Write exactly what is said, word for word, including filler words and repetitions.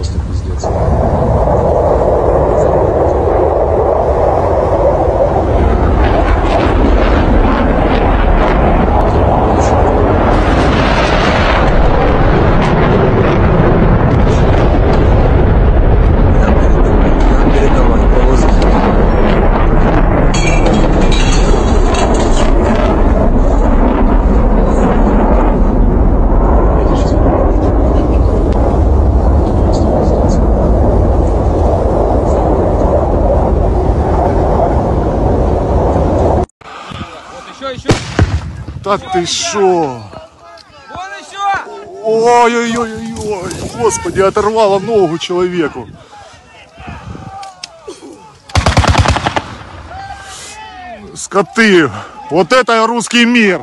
просто пиздец. Да ты шо? Ой-ой-ой-ой, господи, оторвало ногу человеку. Скоты, вот это русский мир.